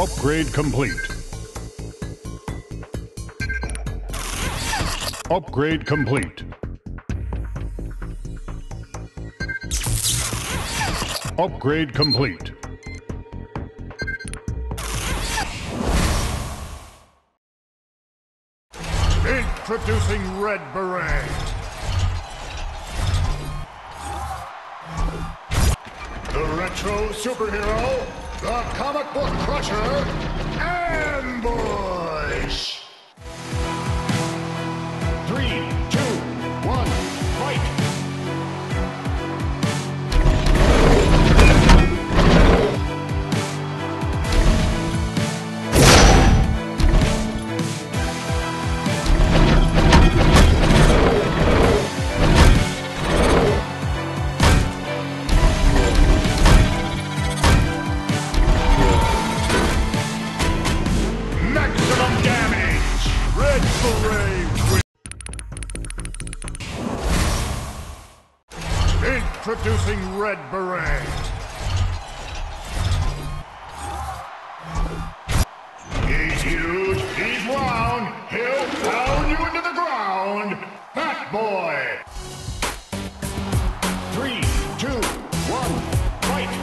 Upgrade complete. Upgrade complete. Upgrade complete. Introducing Red Beret. The retro superhero, the comic book crusher, Ambush! 3, 2, 1, fight! Maximum damage! Red Beret! Introducing Red Beret! He's huge, he's round, he'll pound you into the ground! Fat Boy! 3, 2, 1, fight!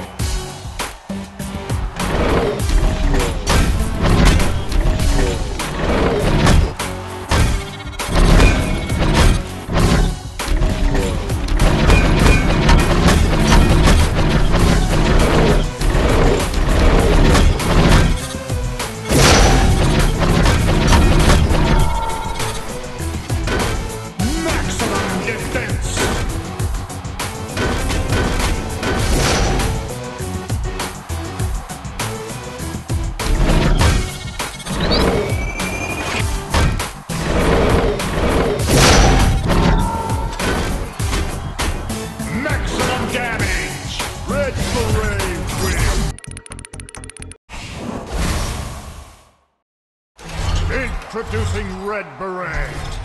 Introducing Red Beret.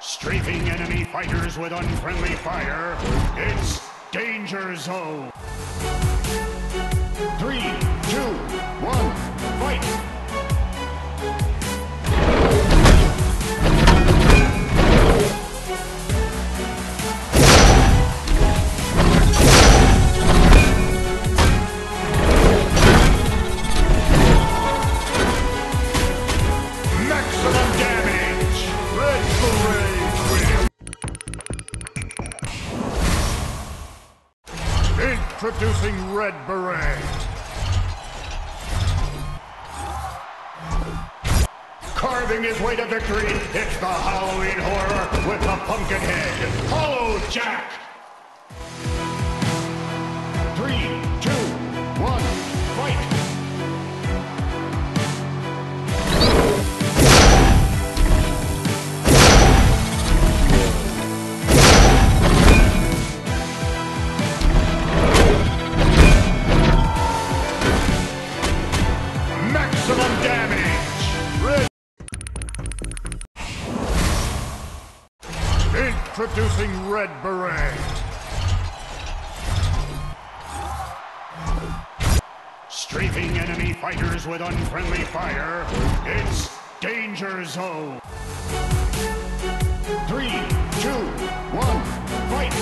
Strafing enemy fighters with unfriendly fire, it's Danger Zone. 3, 2, 1, fight! Introducing Red Beret. Carving his way to victory, it's the Halloween horror with the pumpkin head, Hollow Jack. 3, 2, 1, fight! Introducing Red Beret. Strafing enemy fighters with unfriendly fire, it's Danger Zone. 3, 2, 1, fight!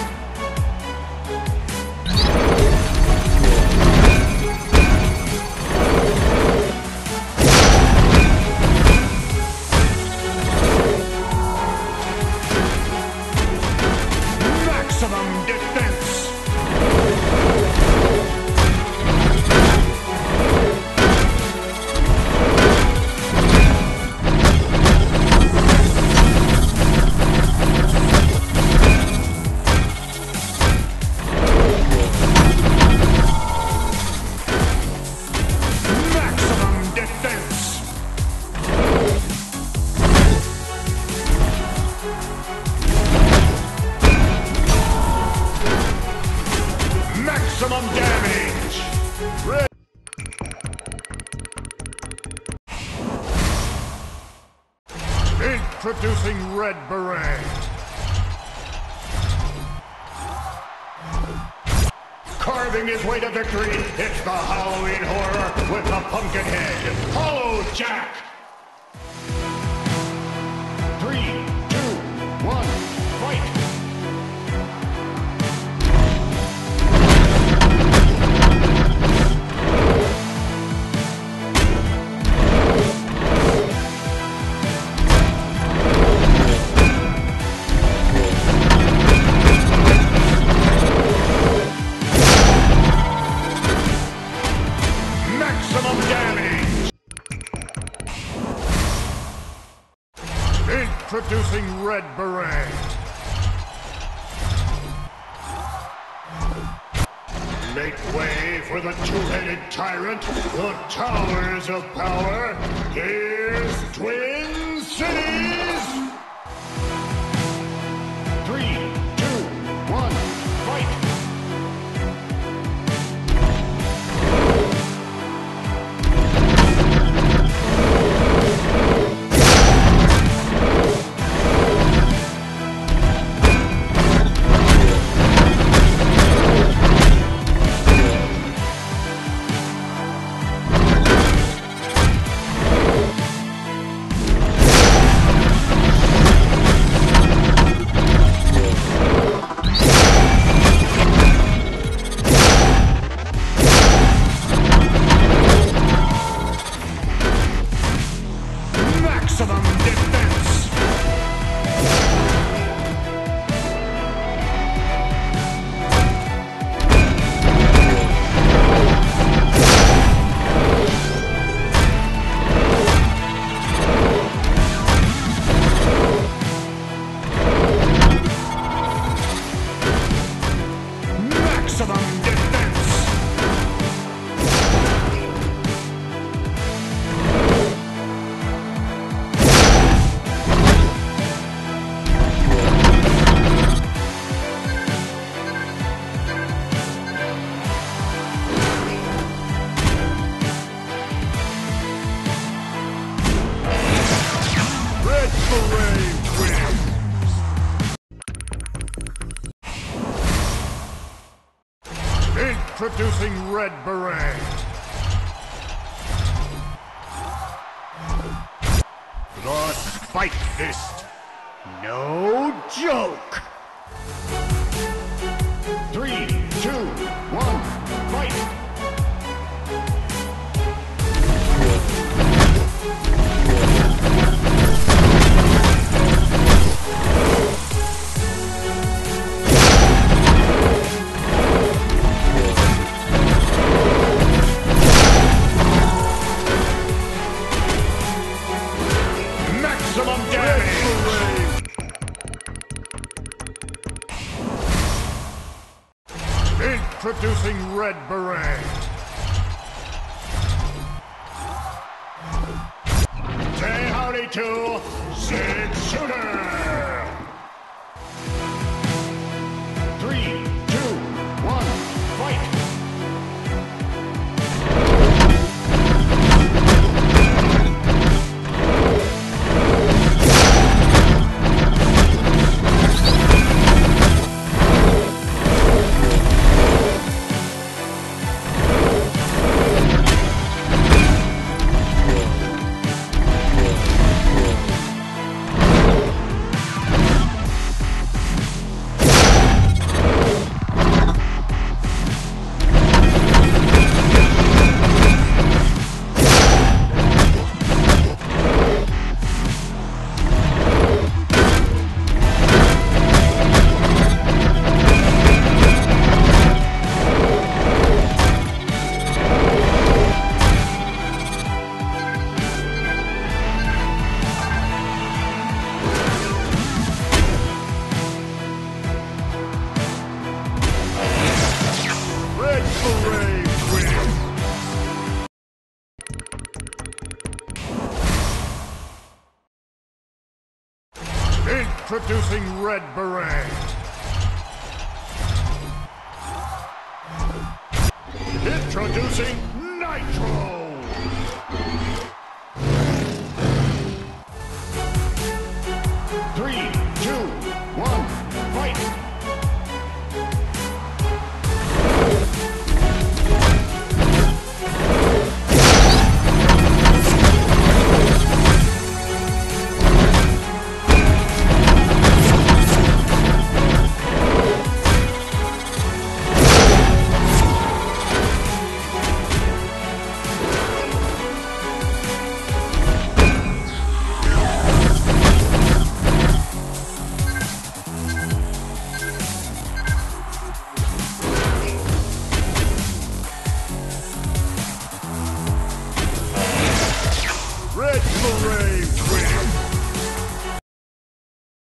Maximum damage! Introducing Red Beret. Carving his way to victory, it's the Halloween Horror with the pumpkin head, Hollow Jack. 3, 2, 1, fight. Introducing Red Beret. Make way for the two-headed tyrant, the Towers of Power. Here's Twin Cities! 3, 2, 1, fight! Introducing Red Beret. The Spike Fist. No joke. 3, 2, 1, fight. Introducing Red Beret. 10 howdy to SIS Shooter. 3, 2, 1, fight. Introducing Red Beret. Introducing Nitro.